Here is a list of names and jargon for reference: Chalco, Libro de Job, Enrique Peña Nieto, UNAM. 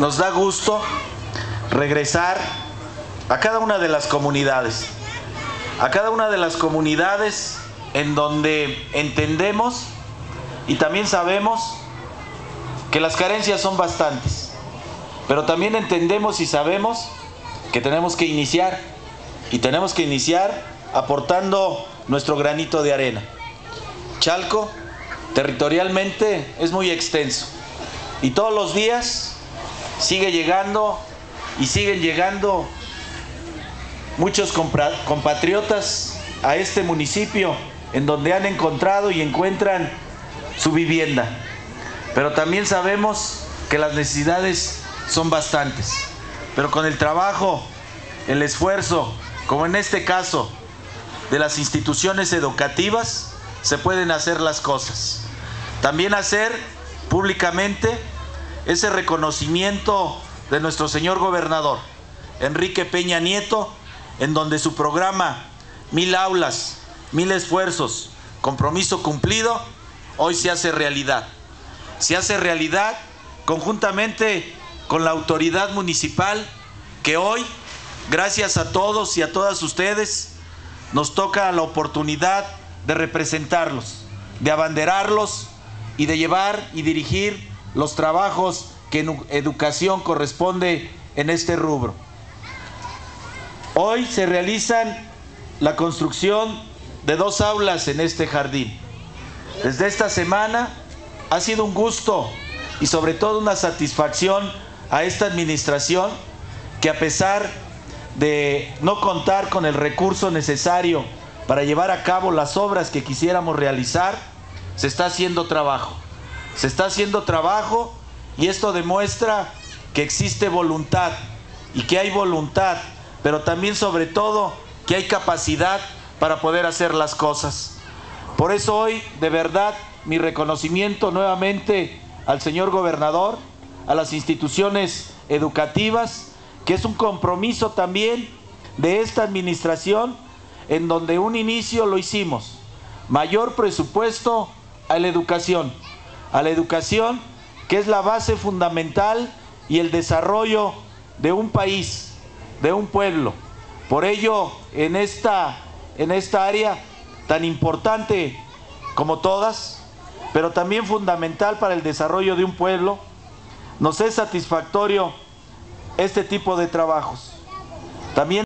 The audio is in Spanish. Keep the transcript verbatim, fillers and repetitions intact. nos da gusto regresar a cada una de las comunidades, a cada una de las comunidades en donde entendemos y también sabemos que las carencias son bastantes, pero también entendemos y sabemos que tenemos que iniciar y tenemos que iniciar aportando nuestro granito de arena. Chalco territorialmente es muy extenso y todos los días sigue llegando y siguen llegando muchos compatriotas a este municipio en donde han encontrado y encuentran su vivienda. Pero también sabemos que las necesidades son bastantes. Pero con el trabajo, el esfuerzo, como en este caso de las instituciones educativas, se pueden hacer las cosas. También hacer públicamente ese reconocimiento de nuestro señor gobernador, Enrique Peña Nieto, en donde su programa Mil Aulas, Mil Esfuerzos, Compromiso Cumplido, hoy se hace realidad. Se hace realidad conjuntamente con la autoridad municipal que hoy, gracias a todos y a todas ustedes, nos toca la oportunidad de representarlos, de abanderarlos y de llevar y dirigir los trabajos que en educación corresponde en este rubro. Hoy se realizan la construcción de dos aulas en este jardín. Desde esta semana ha sido un gusto y sobre todo una satisfacción a esta administración que, a pesar de no contar con el recurso necesario para llevar a cabo las obras que quisiéramos realizar, se está haciendo trabajo. Se está haciendo trabajo y esto demuestra que existe voluntad y que hay voluntad, pero también sobre todo que hay capacidad para poder hacer las cosas. Por eso hoy, de verdad, mi reconocimiento nuevamente al señor gobernador, a las instituciones educativas, que es un compromiso también de esta administración, en donde un inicio lo hicimos: mayor presupuesto a la educación, a la educación que es la base fundamental y el desarrollo de un país, de un pueblo. Por ello, en esta, en esta área tan importante como todas, pero también fundamental para el desarrollo de un pueblo, nos es satisfactorio este tipo de trabajos. También